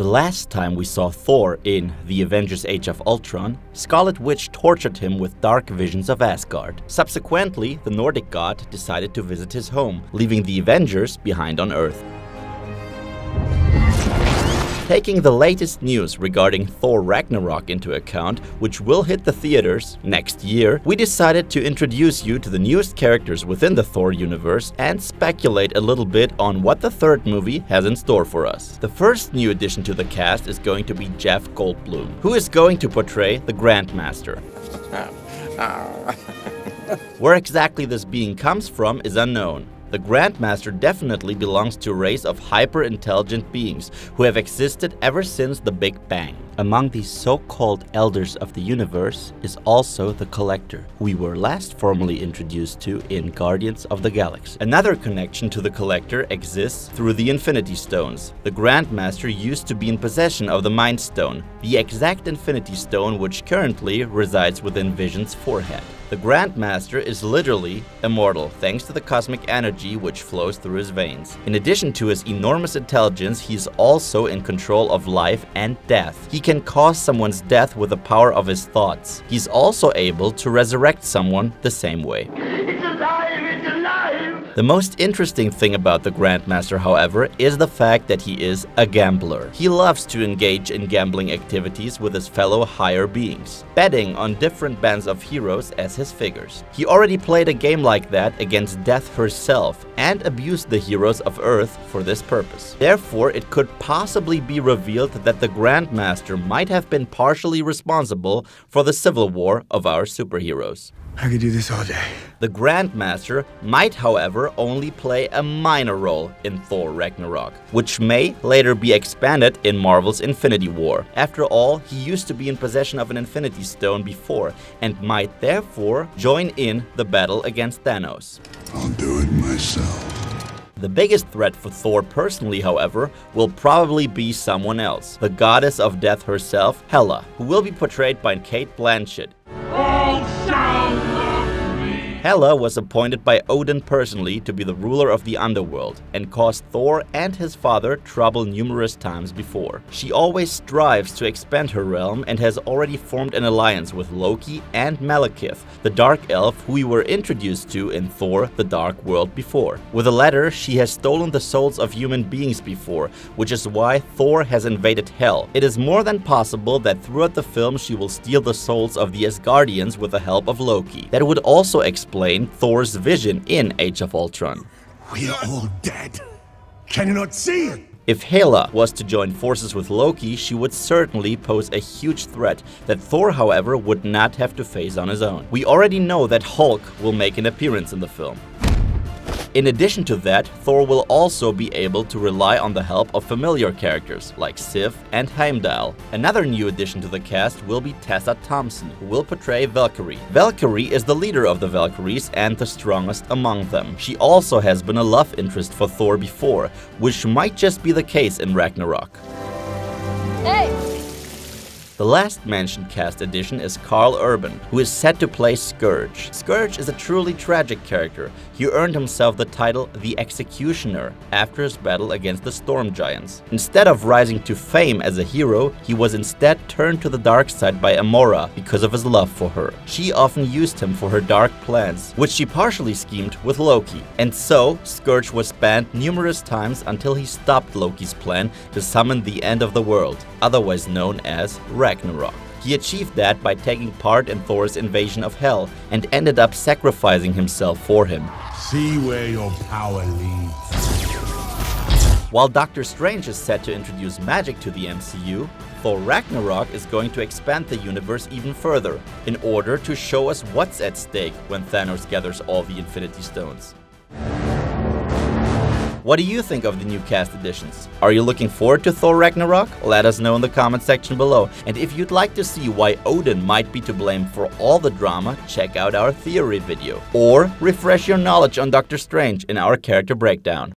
The last time we saw Thor in The Avengers Age of Ultron, Scarlet Witch tortured him with dark visions of Asgard. Subsequently, the Nordic god decided to visit his home, leaving the Avengers behind on Earth. Taking the latest news regarding Thor Ragnarok into account, which will hit the theaters next year, we decided to introduce you to the newest characters within the Thor universe and speculate a little bit on what the third movie has in store for us. The first new addition to the cast is going to be Jeff Goldblum, who is going to portray the Grandmaster. Where exactly this being comes from is unknown. The Grandmaster definitely belongs to a race of hyper-intelligent beings who have existed ever since the Big Bang. Among these so-called elders of the universe is also the Collector, who we were last formally introduced to in Guardians of the Galaxy. Another connection to the Collector exists through the Infinity Stones. The Grandmaster used to be in possession of the Mind Stone, the exact Infinity Stone which currently resides within Vision's forehead. The Grandmaster is literally immortal, thanks to the cosmic energy which flows through his veins. In addition to his enormous intelligence, he is also in control of life and death. He can cause someone's death with the power of his thoughts. He's also able to resurrect someone the same way. It's alive! It's alive! The most interesting thing about the Grandmaster, however, is the fact that he is a gambler. He loves to engage in gambling activities with his fellow higher beings, betting on different bands of heroes as his figures. He already played a game like that against Death herself and abused the heroes of Earth for this purpose. Therefore, it could possibly be revealed that the Grandmaster might have been partially responsible for the civil war of our superheroes. I could do this all day. The Grandmaster might, however, only play a minor role in Thor Ragnarok, which may later be expanded in Marvel's Infinity War. After all, he used to be in possession of an Infinity Stone before and might therefore join in the battle against Thanos. I'll do it myself. The biggest threat for Thor personally, however, will probably be someone else, the goddess of death herself, Hela, who will be portrayed by Cate Blanchett. Hela was appointed by Odin personally to be the ruler of the underworld and caused Thor and his father trouble numerous times before. She always strives to expand her realm and has already formed an alliance with Loki and Malekith, the dark elf who we were introduced to in Thor the Dark World before. With the latter, she has stolen the souls of human beings before, which is why Thor has invaded Hell. It is more than possible that throughout the film she will steal the souls of the Asgardians with the help of Loki. That would also explain Thor's vision in Age of Ultron. We are all dead. Can you not see it? If Hela was to join forces with Loki, she would certainly pose a huge threat that Thor, however, would not have to face on his own. We already know that Hulk will make an appearance in the film. In addition to that, Thor will also be able to rely on the help of familiar characters like Sif and Heimdall. Another new addition to the cast will be Tessa Thompson, who will portray Valkyrie. Valkyrie is the leader of the Valkyries and the strongest among them. She also has been a love interest for Thor before, which might just be the case in Ragnarok. Hey! The last mentioned cast addition is Karl Urban, who is set to play Scourge. Scourge is a truly tragic character. He earned himself the title The Executioner after his battle against the Storm Giants. Instead of rising to fame as a hero, he was instead turned to the dark side by Amora because of his love for her. She often used him for her dark plans, which she partially schemed with Loki. And so, Scourge was banned numerous times until he stopped Loki's plan to summon the end of the world, otherwise known as Ragnarok. He achieved that by taking part in Thor's invasion of Hell and ended up sacrificing himself for him. See where your power leads. While Doctor Strange is set to introduce magic to the MCU, Thor Ragnarok is going to expand the universe even further in order to show us what's at stake when Thanos gathers all the Infinity Stones. What do you think of the new cast additions? Are you looking forward to Thor Ragnarok? Let us know in the comment section below. And if you'd like to see why Odin might be to blame for all the drama, check out our theory video. Or refresh your knowledge on Doctor Strange in our character breakdown.